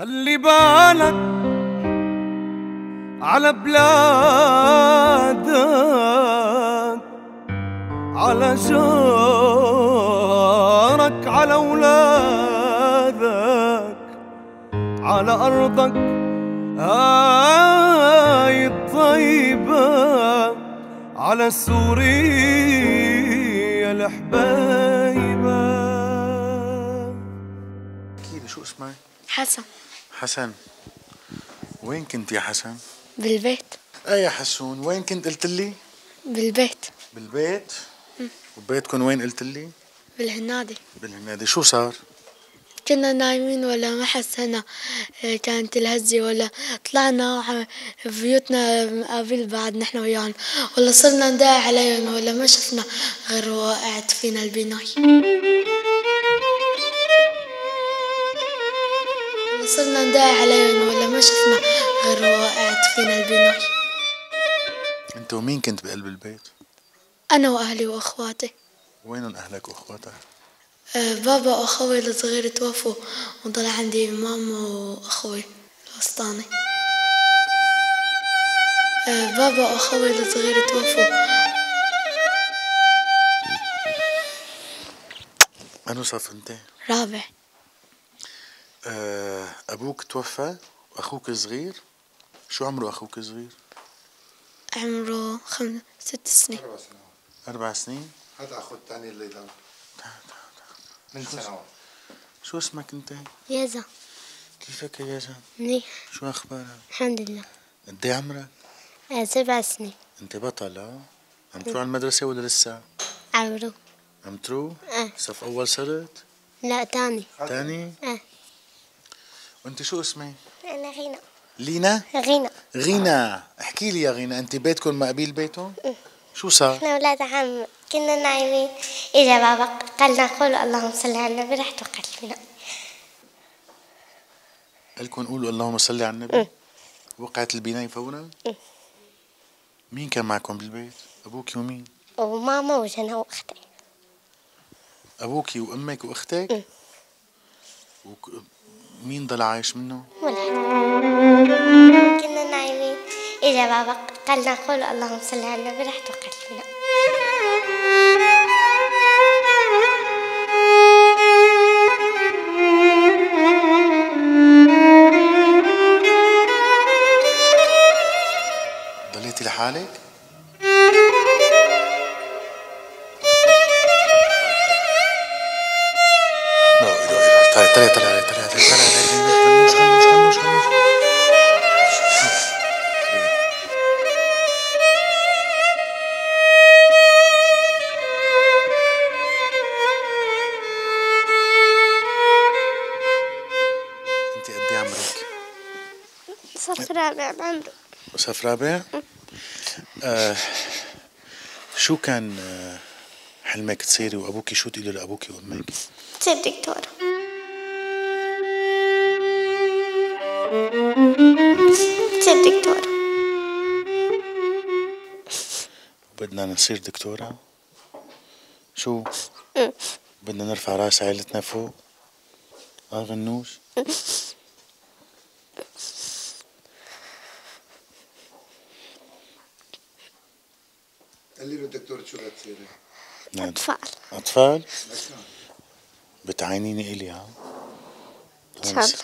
خلي بالك على بلادك، على جارك، على أولادك، على أرضك هاي الطيبة، على سورية الحبايبة. كيف شو اسمك؟ حسن. حسن، وين كنت يا حسن؟ بالبيت. ايه يا حسون، وين كنت قلت لي؟ بالبيت. بالبيت؟ وبيتكم وين قلت لي؟ بالهنادي. بالهنادي، شو صار؟ كنا نايمين ولا ما حسنا كانت الهزة، ولا طلعنا بيوتنا مقابل بعض نحن وياهم، ولا صرنا نداعي عليهم، ولا ما شفنا غير وقعت فينا البناية. صرنا نداعي عليهم ولا ما شفنا غير وقعت فينا البناية. انت ومين كنت بقلب البيت؟ انا واهلي واخواتي. وينهم اهلك واخواتك؟ بابا واخوي الصغير توفوا، وضل عندي ماما واخوي الوسطاني. بابا واخوي الصغير توفوا. انو صف انت؟ رابع. أبوك توفى وأخوك صغير. شو عمره أخوك صغير؟ عمره 6 سنين. 4 سنوات. 4 سنين؟ هذا أخو الثاني اللي ضل. من سنوات. شو اسمك أنت؟ يازا. كيفك يا يازا؟ منيح. شو أخبارك؟ الحمد لله. قد إيه عمرك؟ 7 سنين. أنت بطلة؟ عم تروح على المدرسة ولا لسه؟ عم تروح. عم تروح؟ إيه. صف أول صرت؟ لا، ثاني. ثاني؟ إيه. وانت شو اسمك؟ انا غينا. لينا؟ غينا. غينا، احكي لي يا غينا، انت بيتكم مقابل بيتهم؟ شو صار؟ احنا اولاد عم كنا نايمين، اجا بابا قال لنا قولوا اللهم صل على النبي، رحت وقعت فينا. قال لكم قولوا اللهم صل على النبي؟ وقعت البناية فورا؟ مين كان معكم بالبيت؟ ابوك ومين؟ وماما وجنا واختي. ابوك وامك واختك؟ مين ضل عايش منه؟ ولا حدا. كنا نايمين، اجا بابا قال لنا قولوا اللهم صل على النبي، رحت وقعت فينا. ضليتي لحالك؟ طلع طلع طلع طلع طلع طلع. انت قد ايه عمرك؟ صف رابع بعمري. صف رابع؟ شو كان حلمك تصيري، وابوكي شو تقولي لابوكي وامك؟ تصير دكتورة. تصير دكتورة. بدنا نصير دكتورة؟ شو؟ بدنا نرفع راس عيلتنا فوق؟ غنوش؟ قال له دكتورة شو بدها تصيري؟ أطفال. أطفال؟ بتعينيني إلي ها؟ إن شاء الله.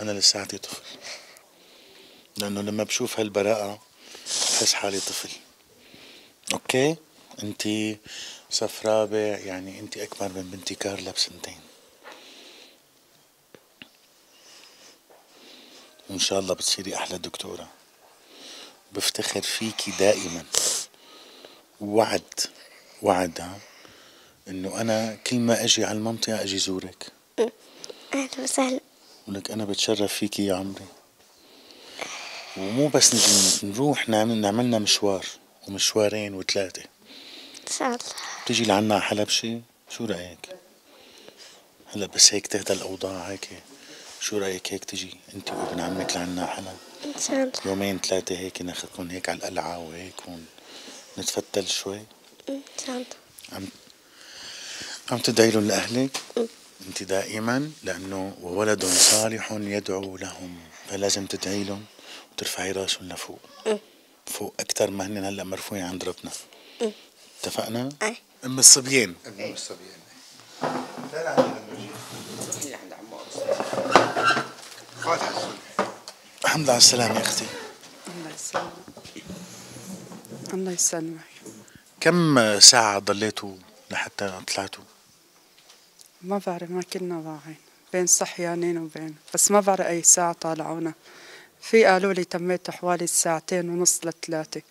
أنا لساتي طفل، لأنه لما بشوف هالبراءة بحس حالي طفل. أوكي؟ أنت صف رابع، يعني أنت أكبر من بنتي كارلا ب2 سنين. وإن شاء الله بتصيري أحلى دكتورة. بفتخر فيكي دائما. ووعد، وعد ها؟ إنه أنا كل ما أجي على المنطقة أجي زورك. أهلا وسهلا. ولك أنا بتشرف فيكي يا عمري. ومو بس نجي نروح نعملنا مشوار ومشوارين و3. إن شاء الله. بتيجي لعنا على حلب شي؟ شو رأيك؟ هلا بس هيك تهدى الأوضاع هيك. شو رأيك هيك تجي أنت وابن عمك لعنا على حلب؟ إن شاء الله. 2 3 هيك ناخذكم هيك على القلعة وهيك ونتفتل شوي. إن شاء الله. عم تدعي لهم لأهلك؟ انت دائما، لانه وولد صالح يدعو لهم، فلازم تدعي لهم وترفعي راسهم لفوق، فوق اكثر ما هن هلا مرفوعين عند ربنا. اتفقنا؟ ام الصبيان. ام الصبيان. لا لا لا عند عمار. فاتحه السنه. الحمد لله على السلامه يا اختي. الله يسلمك. الله يسلمك. كم ساعة ضليتوا لحتى طلعتوا؟ ما بعرف، ما كنا واعين، بين صحيانين وبين، بس ما بعرف أي ساعة طالعونا. في قالوا لي تميت حوالي الساعتين ونص لثلاثة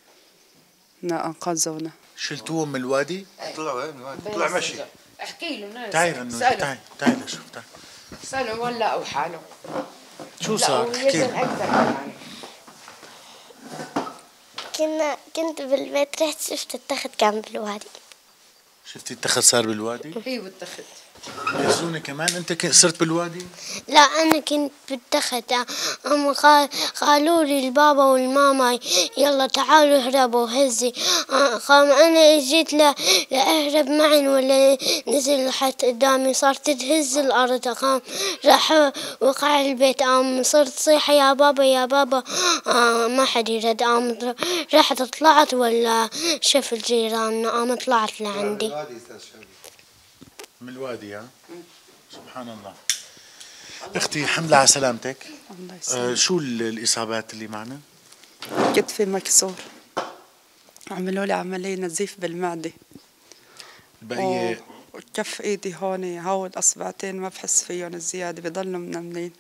نا أنقذونا. شلتوهم من الوادي؟ طلعوا من الوادي، طلع مشي. احكي له، تعي شوف، تعي سألوا ولا أو حاله شو صار؟ احكي له. كنت بالبيت، رحت شفت التخت كان بالوادي. شفتي التخت صار بالوادي؟ ايوه التخت. يزوني كمان انت صرت بالوادي؟ لا انا كنت بالتخت، هم قالوا لي البابا والماما يلا تعالوا اهربوا هزي، قام انا اجيت لاهرب معن، ولا نزل لحد قدامي صارت تهز الارض، قام راح وقع البيت، قام صرت صيح يا بابا يا بابا، ما حد يرد، قام رحت طلعت ولا شاف الجيران، قام طلعت لعندي من الوادي. ها سبحان الله. اختي الحمد لله على سلامتك. الله يسلمك. شو الاصابات اللي معنا؟ كتفي مكسور، عملوا لي عمليه نزيف بالمعده، البقيه وكف ايدي هون، هول اصبعتين ما بحس فيهم الزياده، بضلوا منملين.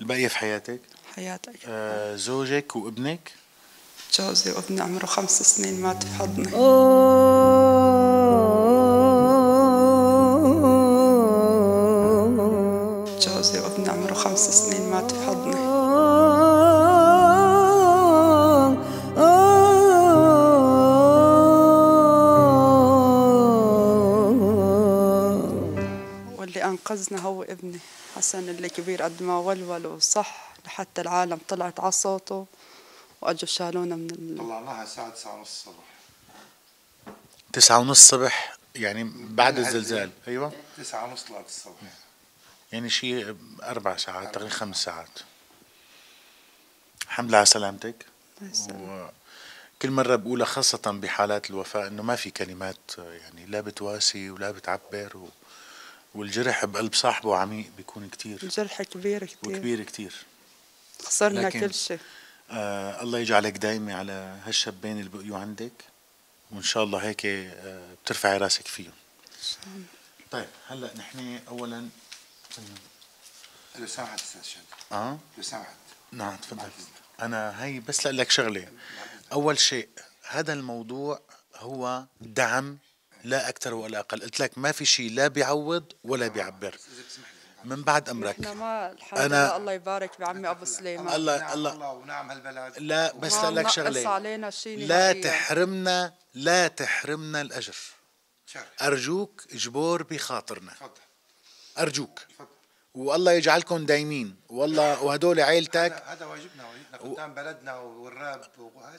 البقيه في حياتك؟ حياتك. زوجك وابنك؟ جوزي وابني عمره 5 سنين مات في حضني. جوزي وابني عمره 5 سنين مات في حضني. واللي أنقذنا هو ابني حسن اللي كبير، قد ما ولول وصح لحتى العالم طلعت على صوته، وأجوا شالونا من طلعناها الساعة 9:30 الصبح. 9:30 الصبح يعني بعد الزلزال؟ أيوة 9:30 طلعت الصبح، يعني شيء 4 ساعات تقريبا 5 ساعات. الحمد لله على سلامتك. وكل مرة بقولها خاصة بحالات الوفاة إنه ما في كلمات، يعني لا بتواسي ولا بتعبر، والجرح بقلب صاحبه عميق بيكون كتير، الجرح كبير كتير وكبير كتير. خسرنا كل شيء. الله يجعلك دايمة على هالشابين اللي بقيوا عندك، وإن شاء الله هيك بترفعي راسك فيهم. طيب هلا نحن أولاً لو سمحت استاذ شادي. لو سمحت. نعم تفضل. انا هي بس لك شغله. اول شيء هذا الموضوع هو دعم لا اكثر ولا اقل، قلت لك ما في شيء لا بيعوض ولا بيعبر. من بعد امرك. انا الله يبارك بعمي ابو سليمان. الله الله ونعم هالبلاد. لا بس لك شغله، لا تحرمنا، لا تحرمنا الاجر. ارجوك اجبر بخاطرنا. تفضل. أرجوك، والله يجعلكم دايمين، والله وهدول عيلتك، هذا واجبنا، قدام بلدنا والراب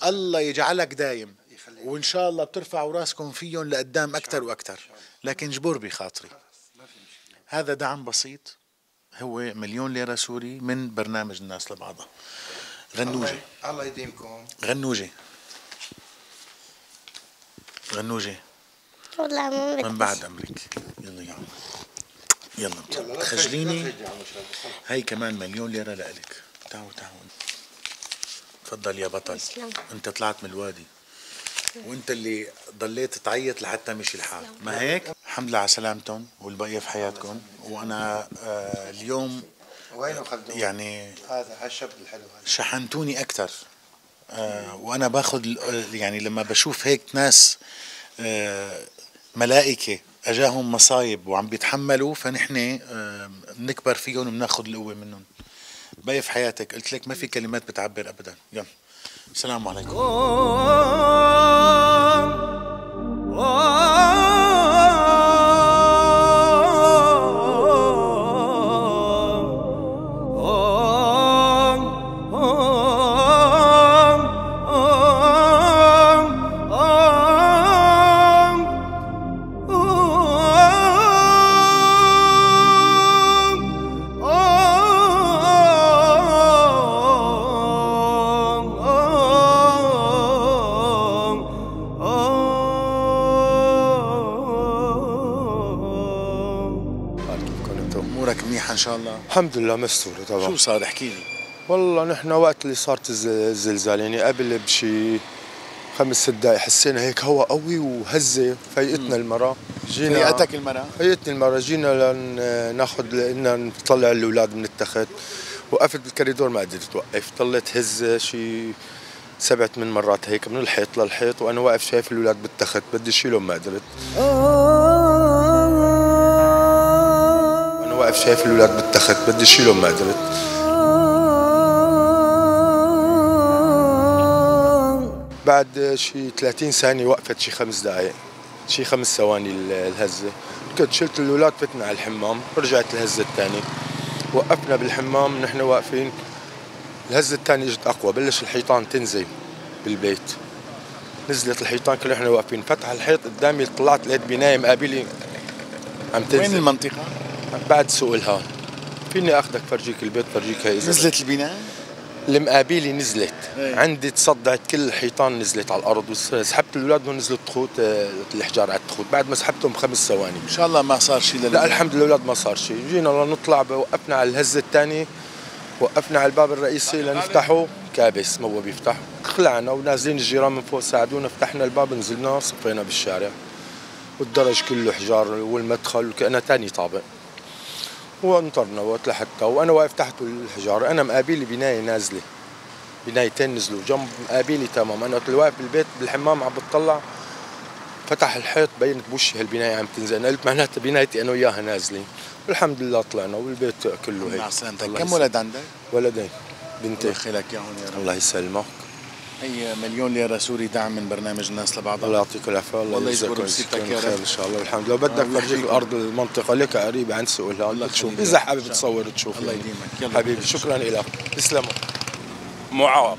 الله يجعلك دايم، وإن شاء الله بترفعوا راسكم فيهم لقدام أكثر وأكثر، لكن جبر بخاطري. هذا دعم بسيط، هو 1,000,000 ليرة سوري من برنامج الناس لبعضها. غنوجة الله يديمكم. غنوجة غنوجة من بعد أمرك. يلا يا عم يلا تخجليني. هاي كمان 1,000,000 ليرة لإلك. تعالوا تعالوا تفضل يا بطل. انت طلعت من الوادي، وانت اللي ضليت تعيط لحتى مشي الحال، ما هيك؟ الحمد لله على سلامتكم والبقية في حياتكم. وانا اليوم يعني هذا هالشاب الحلو شحنتوني اكثر، وانا باخذ يعني لما بشوف هيك ناس ملائكة اجاهم مصايب وعم بيتحملوا، فنحن بنكبر فيهم وبناخذ القوه منهم. باقي في حياتك، قلت لك ما في كلمات بتعبر ابدا. يلا السلام عليكم. منيحه ان شاء الله؟ الحمد لله مستوره طبعا. شو صار احكي لي؟ والله نحن وقت اللي صارت الزلزال يعني قبل بشي 5 6 دقائق حسينا هيك هواء قوي وهزه فايقتنا المراه. فايقتك المراه؟ فايقتنا المراه، جينا لناخذ لنا نطلع الاولاد من التخت، وقفت بالكريدور ما قدرت توقف، ضلت هزه شي 7 8 مرات هيك من الحيط للحيط، وانا واقف شايف الاولاد بالتخت بدي اشيلهم ما قدرت. وانا واقف شايف الاولاد بالتخت بدي اشيلهم ما قدرت. بعد شي 30 ثانية وقفت شي 5 دقائق، شي 5 ثواني الهزة، كنت شلت الأولاد فتنا على الحمام، رجعت الهزة الثانية، وقفنا بالحمام نحن واقفين، الهزة الثانية اجت أقوى، بلش الحيطان تنزل بالبيت، نزلت الحيطان كلنا نحن واقفين، فتح الحيط قدامي طلعت لقيت بناية مقابلي عم تنزل. وين المنطقة؟ بعد سوق الهان، فيني آخذك فرجيك البيت فرجيك هي إذا نزلت البناية؟ المقابيلي نزلت، عندي تصدعت كل الحيطان نزلت على الارض، وسحبت الاولاد ونزلوا التخوت الحجار على التخوت، بعد ما سحبتهم 5 ثواني. ان شاء الله ما صار شيء؟ لا الحمد لله الاولاد ما صار شيء، جينا لنطلع وقفنا على الهزه الثانيه، وقفنا على الباب الرئيسي لنفتحه كابس ما هو بيفتح، خلعنا ونازلين الجيران من فوق ساعدونا، فتحنا الباب نزلنا صفينا بالشارع، والدرج كله حجار والمدخل وكأنه ثاني طابق. وانطرنا وقت لحتى وانا واقف تحت الحجار، انا مقابلي بنايه نازله، بنايتين نزلوا جنب مقابلي تمام، انا قلت واقف بالبيت بالحمام عم بتطلع، فتح الحيط بينت بوشي هالبنايه عم تنزل، انا قلت معناتها بنايتي انا وياها نازله، والحمد لله طلعنا والبيت كله هيك. مع سلامتك. كم ولد عندك؟ ولدين بنتين. الله يخليك اياهم يا رب. الله يسلمك. هي مليون ليرة سوري دعم من برنامج الناس لبعضها. الله يعطيك العافية. الله يجزاك خير ان شاء الله والحمد لله. بدك فرجيك الارض المنطقة لك قريبة عند سؤالها الله تشوف اذا حابب تصور تشوف. الله يديمك حبيبي، شكرا لك. تسلم. معاق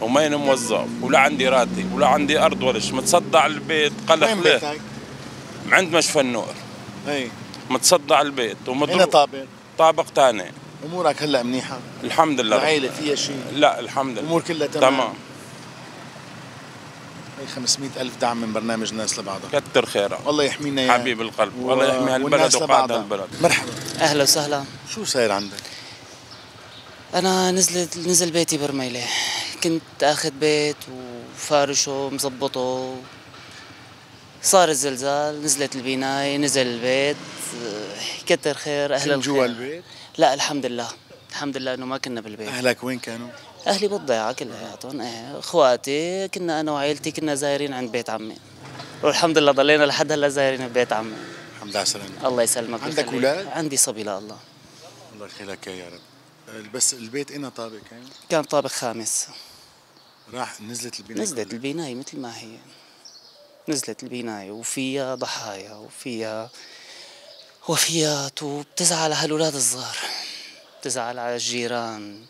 ومين موظف ولا عندي راتب ولا عندي ارض ولا شيء، متصدع البيت قلق. وين بيتك؟ عند مشفى النور. اي متصدع البيت ومضروب. طابق ثاني. امورك هلا منيحة؟ الحمد لله. العائلة فيها شيء؟ لا الحمد لله. الامور كلها تمام. 500,000 دعم من برنامج الناس لبعضها. كتر خيرك. الله يحمينا يا حبيب القلب، والله يحمي هالبلد وقاعد هالبلد. مرحبا. اهلا وسهلا. شو صاير عندك؟ انا نزل بيتي برميله، كنت اخذ بيت وفارشه مظبطه، صار الزلزال، نزلت البنايه، نزل البيت، كتر خير اهل الخير. جوا البيت؟ لا الحمد لله، الحمد لله انه ما كنا بالبيت. اهلك وين كانوا؟ اهلي بالضيعه كلياتهم، اخواتي كنا انا وعائلتي كنا زايرين عند بيت عمي، والحمد لله ضلينا لحد هلا زايرين ببيت عمي. الحمد لله على السلامه. الله يسلمك. عندك اولاد؟ عندي صبي لله. الله يخليك يا رب. بس البيت إنا طابق يعني؟ كان طابق 5. راح نزلت البنايه؟ نزلت البنايه مثل ما هي، نزلت البنايه وفيها ضحايا وفيها وفيات، وبتزعل على هالولاد الصغار، بتزعل على الجيران،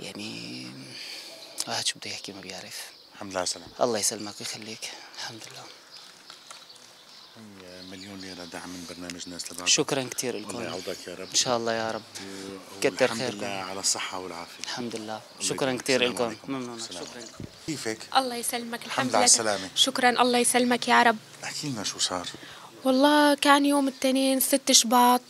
يعني واحد شو بده يحكي ما بيعرف. الحمد لله على السلامة. الله يسلمك ويخليك. الحمد لله. 1,000,000 ليرة دعم من برنامج ناس لبعض. شكرا كثير لكم. الله يعوضك يا رب. ان شاء الله يا رب. كتر خيركم. الحمد لله على الصحة والعافية. الحمد لله. شكرا كثير لكم. ممنونة. شكرا. كيفك؟ الله يسلمك الحمد لله على السلامة. شكرا الله يسلمك يا رب. احكي لنا شو صار. والله كان يوم الاثنين 6 شباط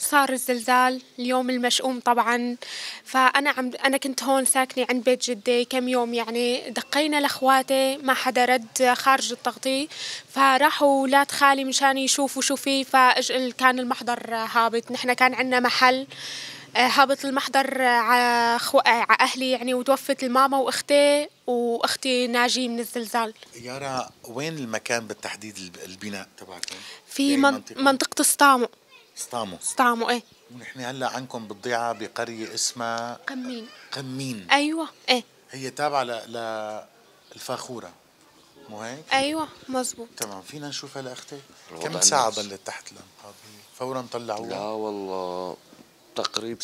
صار الزلزال، اليوم المشؤوم طبعا، فانا انا كنت هون ساكنه عند بيت جدي كم يوم، يعني دقينا لاخواتي ما حدا رد خارج التغطيه، فراحوا اولاد خالي مشان يشوفوا شو في، فكان المحضر هابط، نحن كان عندنا محل هابط المحضر على اهلي يعني، وتوفت الماما واختي، واختي ناجيه من الزلزال. يارا وين المكان بالتحديد البناء تبعكم؟ في منطقة سطامو. سطامو ايه. ونحن هلا عندكم بالضيعة بقرية اسمها قمين. ايوه ايه. هي تابعة للفاخورة مو هيك؟ ايوه مزبوط. تمام فينا نشوفها لاختي؟ كم ساعة ضلت تحت الانقاضية؟ فورا طلعوها؟ لا والله تقريب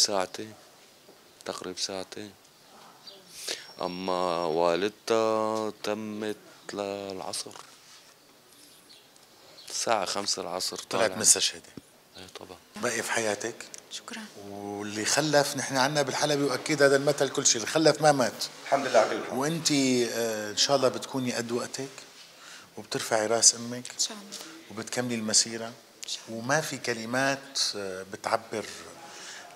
ساعتين. أما والدتها تمت للعصر الساعة 5 العصر طلعت مستشهدة. ايه طبعا. باقي في حياتك؟ شكرا. واللي خلف نحن عنا بالحلبي، وأكيد هذا المثل كل شيء، اللي خلف ما مات. الحمد لله على كل حال. وأنت إن شاء الله بتكوني قد وقتك، وبترفعي راس أمك إن شاء الله، وبتكملي المسيرة وما في كلمات بتعبر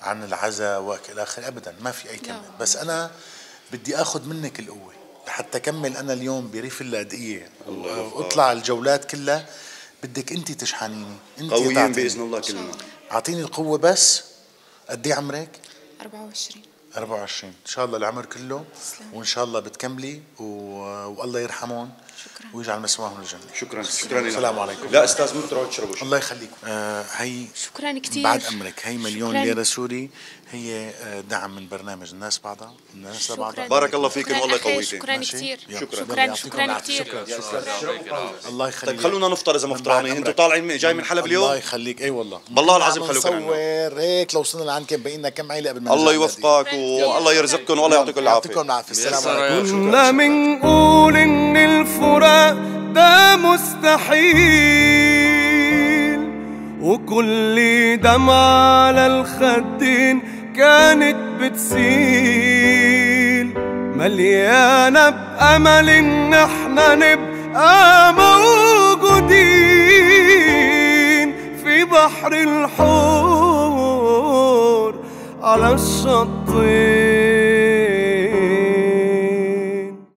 عن العزاء والى اخره ابدا، ما في اي كلمه. بس انا بدي اخذ منك القوه لحتى اكمل انا اليوم بريف اللاذقيه واطلع الجولات كلها. بدك انت تشحنيني، انت قويين باذن الله كلنا. اعطيني القوه بس. قد ايه عمرك؟ 24. 24 ان شاء الله العمر كله. سلام. وان شاء الله بتكملي والله يرحمهم. شكرا. ويجعل مسواهم الجنه. شكرا. شكرا. السلام عليكم. لا استاذ مو تروحوا تشربوا. الله يخليكم. هي شكرا كثير بعد امرك. هي مليون ليره سوري، هي دعم من برنامج الناس بعضها، الناس لبعضها. بارك الله فيكم والله قويتين. شكرا كثير. شكرا. شكرا كثير. الله يخليك. طيب خلونا نفطر اذا ما فطرانين، انتم طالعين جاي من حلب اليوم. الله يخليك. اي والله والله العظيم خلوكم نصور هيك. لو وصلنا لعندك بقينا كم عيله قبل ما الله يوفقك والله يرزقكم والله يعطيكم العافيه. يعطيكم العافيه. السلام عليكم. كنا بنقول ان الفراق ده مستحيل، وكل دمعة على الخدين كانت بتسيل، مليانة بأمل إن احنا نبقى موجودين في بحر الحور على الشطين.